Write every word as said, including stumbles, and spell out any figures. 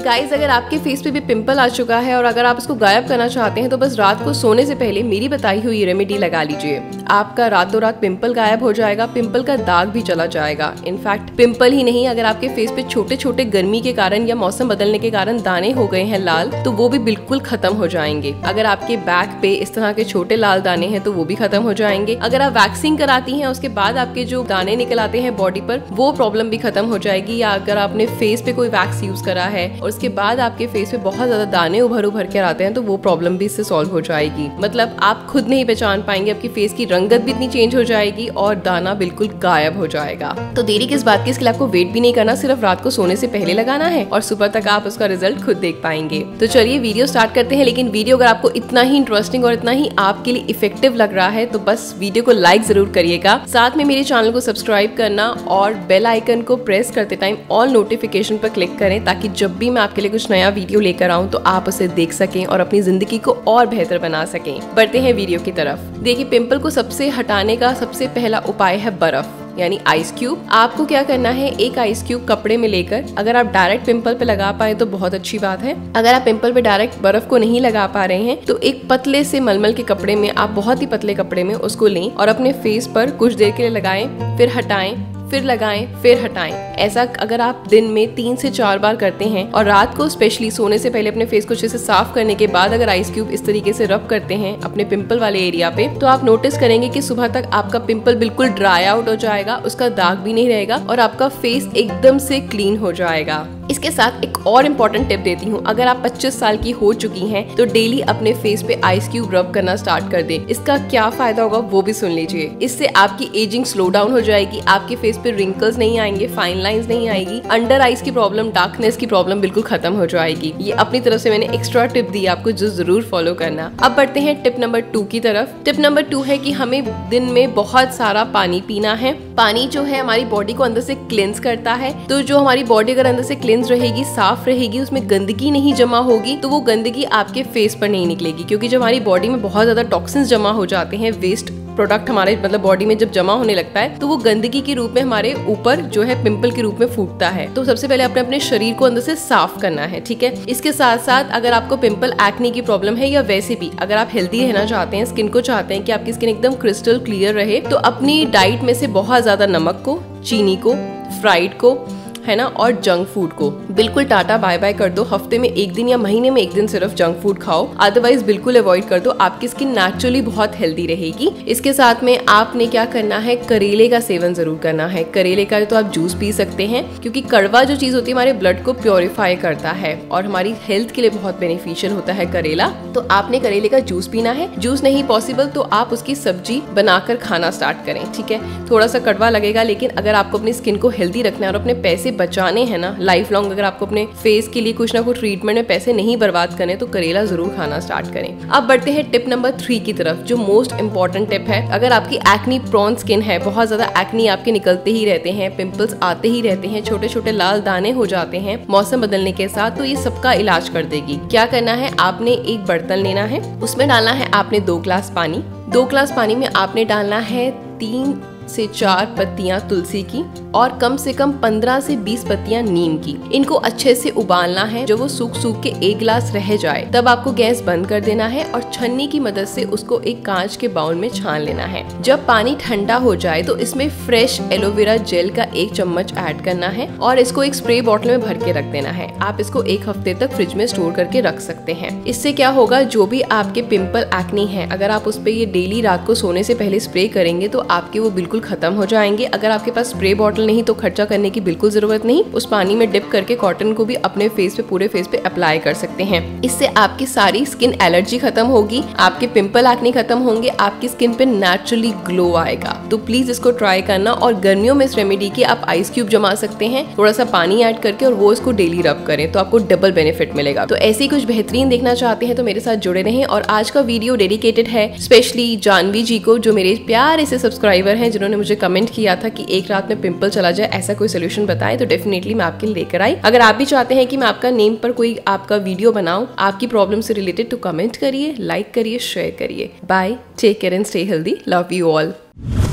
Guys, अगर आपके face पे भी पिंपल आ चुका है और अगर आप उसको गायब करना चाहते हैं तो बस रात को सोने से पहले मेरी बताई हुई रेमेडी लगा लीजिए। आपका रातों रात पिंपल गायब हो जाएगा, पिंपल का दाग भी चला जाएगा। इनफैक्ट पिंपल ही नहीं, अगर आपके फेस पे छोटे छोटे गर्मी के कारण या मौसम बदलने के कारण दाने हो गए हैं लाल, तो वो भी बिल्कुल खत्म हो जाएंगे। अगर आपके बैक पे इस तरह के छोटे लाल दाने हैं तो वो भी खत्म हो जाएंगे। अगर आप वैक्सिंग कराती है उसके बाद आपके जो दाने निकल आते हैं बॉडी पर, वो प्रॉब्लम भी खत्म हो जाएगी। या अगर आपने फेस पे कोई वैक्स यूज करा है और उसके बाद आपके फेस पे बहुत ज्यादा दाने उभर उभर के आते हैं तो वो प्रॉब्लम भी इससे सॉल्व हो जाएगी। मतलब आप खुद नहीं पहचान पाएंगे, आपकी फेस की रंगत भी इतनी चेंज हो जाएगी और दाना बिल्कुल गायब हो जाएगा। तो देरी किस बात की, इसके लिए आपको वेट भी नहीं करना, सिर्फ रात को सोने से पहले लगाना है और सुबह तक आप उसका रिजल्ट खुद देख पाएंगे। तो चलिए वीडियो स्टार्ट करते हैं। लेकिन वीडियो अगर आपको इतना ही इंटरेस्टिंग और इतना ही आपके लिए इफेक्टिव लग रहा है तो बस वीडियो को लाइक जरूर करिएगा, साथ में मेरे चैनल को सब्सक्राइब करना और बेल आइकन को प्रेस करते टाइम ऑल नोटिफिकेशन पर क्लिक करें, ताकि जब भी मैं आपके लिए कुछ नया वीडियो लेकर आऊं तो आप उसे देख सकें और अपनी जिंदगी को और बेहतर बना सकें। बढ़ते हैं वीडियो की तरफ। देखिए, पिंपल को सबसे हटाने का सबसे पहला उपाय है बर्फ, यानी आइस क्यूब। आपको क्या करना है, एक आइस क्यूब कपड़े में लेकर अगर आप डायरेक्ट पिंपल पे लगा पाए तो बहुत अच्छी बात है। अगर आप पिंपल पे डायरेक्ट बर्फ को नहीं लगा पा रहे हैं तो एक पतले से मलमल के कपड़े में, आप बहुत ही पतले कपड़े में उसको लें और अपने फेस पर कुछ देर के लिए लगाएं, फिर हटाएं, फिर लगाएं, फिर हटाएं। ऐसा अगर आप दिन में तीन से चार बार करते हैं और रात को स्पेशली सोने से पहले अपने फेस को अच्छे से साफ करने के बाद अगर आइस क्यूब इस तरीके से रब करते हैं अपने पिंपल वाले एरिया पे, तो आप नोटिस करेंगे कि सुबह तक आपका पिंपल बिल्कुल ड्राई आउट हो जाएगा, उसका दाग भी नहीं रहेगा और आपका फेस एकदम से क्लीन हो जाएगा। इसके साथ एक और इम्पोर्टेंट टिप देती हूँ। अगर आप पच्चीस साल की हो चुकी हैं तो डेली अपने फेस पे आइस क्यूब रब करना स्टार्ट कर दें। इसका क्या फायदा होगा वो भी सुन लीजिए। इससे आपकी एजिंग स्लो डाउन हो जाएगी, आपके फेस पे रिंकल्स नहीं आएंगे, फाइन लाइंस नहीं आएगी, अंडर आइज की प्रॉब्लम, डार्कनेस की प्रॉब्लम बिल्कुल खत्म हो जाएगी। ये अपनी तरफ से मैंने एक्स्ट्रा टिप दी आपको, जो जरूर फॉलो करना। अब बढ़ते हैं टिप नंबर टू की तरफ। टिप नंबर टू है कि हमें दिन में बहुत सारा पानी पीना है। पानी जो है हमारी बॉडी को अंदर से क्लींस करता है, तो जो हमारी बॉडी अगर अंदर से रहेगी, साफ रहेगी, उसमें गंदगी नहीं जमा होगी, तो वो गंदगी आपके फेस पर नहीं निकलेगी। क्योंकि जब हमारी बॉडी में बहुत ज्यादा टॉक्सिन्स जमा हो जाते हैं, वेस्ट प्रोडक्ट हमारे मतलब बॉडी में जब जमा होने लगता है तो वो गंदगी के रूप में हमारे ऊपर जो है पिंपल के रूप में फूटता है। तो सबसे पहले अपने अपने शरीर को अंदर से साफ करना है, ठीक है। इसके साथ साथ अगर आपको पिंपल एक्ने की प्रॉब्लम है या वैसे भी अगर आप हेल्दी रहना चाहते हैं, स्किन को चाहते हैं कि आपकी स्किन एकदम क्रिस्टल क्लियर रहे, तो अपनी डाइट में से बहुत ज्यादा नमक को, चीनी को, फ्राइड को, है ना, और जंक फूड को बिल्कुल टाटा बाय बाय कर दो। हफ्ते में एक दिन या महीने में एक दिन सिर्फ जंक फूड खाओ, अदरवाइज बिल्कुल अवॉइड कर दो। आपकी स्किन नेचुरली बहुत हेल्दी रहेगी। इसके साथ में आपने क्या करना है, करेले का सेवन जरूर करना है। करेले का तो आप जूस पी सकते हैं, क्योंकि कड़वा जो चीज होती है हमारे ब्लड को प्योरीफाई करता है और हमारी हेल्थ के लिए बहुत बेनिफिशियल होता है करेला। तो आपने करेले का जूस पीना है। जूस नहीं पॉसिबल तो आप उसकी सब्जी बनाकर खाना स्टार्ट करें, ठीक है। थोड़ा सा कड़वा लगेगा, लेकिन अगर आपको अपनी स्किन को हेल्दी रखना है और अपने पैसे बचाने हैं ना लाइफ लॉन्ग, अगर आपको अपने फेस के लिए कुछ ना कुछ ट्रीटमेंट में पैसे नहीं बर्बाद करने, तो करेला जरूर खाना स्टार्ट करें। अब बढ़ते हैं टिप नंबर थ्री की तरफ, जो मोस्ट इम्पोर्टेंट टिप है। अगर आपकी एक्नी प्रोन स्किन है, बहुत ज्यादा एक्नी आपके निकलते ही रहते हैं, पिंपल्स आते ही रहते हैं, छोटे छोटे लाल दाने हो जाते हैं मौसम बदलने के साथ, तो ये सबका इलाज कर देगी। क्या करना है, आपने एक बर्तन लेना है, उसमें डालना है आपने दो ग्लास पानी। दो ग्लास पानी में आपने डालना है तीन से चार पत्तियां तुलसी की और कम से कम पंद्रह से बीस पत्तियां नीम की। इनको अच्छे से उबालना है, जब वो सूख सूख के एक गिलास रह जाए तब आपको गैस बंद कर देना है और छन्नी की मदद से उसको एक कांच के बाउल में छान लेना है। जब पानी ठंडा हो जाए तो इसमें फ्रेश एलोवेरा जेल का एक चम्मच ऐड करना है और इसको एक स्प्रे बॉटल में भर के रख देना है। आप इसको एक हफ्ते तक फ्रिज में स्टोर करके रख सकते हैं। इससे क्या होगा, जो भी आपके पिंपल एक्ने है, अगर आप उस पर ये डेली रात को सोने से पहले स्प्रे करेंगे तो आपके वो बिल्कुल खत्म हो जाएंगे। अगर आपके पास स्प्रे बॉटल नहीं तो खर्चा करने की बिल्कुल जरूरत नहीं, उस पानी में डिप करके कॉटन को भी अपने फेस पे, पूरे फेस पे अप्लाई कर सकते हैं। इससे आपकी सारी स्किन एलर्जी खत्म होगी, आपके पिंपल एक्ने खत्म होंगे, आपकी स्किन पे नेचुरली ग्लो आएगा। तो प्लीज इसको ट्राई करना। और गर्मियों में इस रेमेडी की आप आइस क्यूब जमा सकते हैं, थोड़ा सा पानी ऐड करके, और वो इसको डेली रब करें तो आपको डबल बेनिफिट मिलेगा। तो ऐसे ही कुछ बेहतरीन देखना चाहते हैं तो मेरे साथ जुड़े रहें। और आज का वीडियो डेडिकेटेड है स्पेशली जानवी जी को, जो मेरे प्यारे से सब्सक्राइबर हैं, जिन्होंने मुझे कमेंट किया था कि एक रात में पिंपल चला जाए ऐसा कोई सोल्यूशन बताएं, तो डेफिनेटली मैं आपके लिए लेकर आई। अगर आप भी चाहते हैं कि मैं आपका नेम पर कोई आपका वीडियो बनाऊं आपकी प्रॉब्लम से रिलेटेड, तो कमेंट करिए, लाइक करिए, शेयर करिए। Bye, take care and stay healthy. Love you all.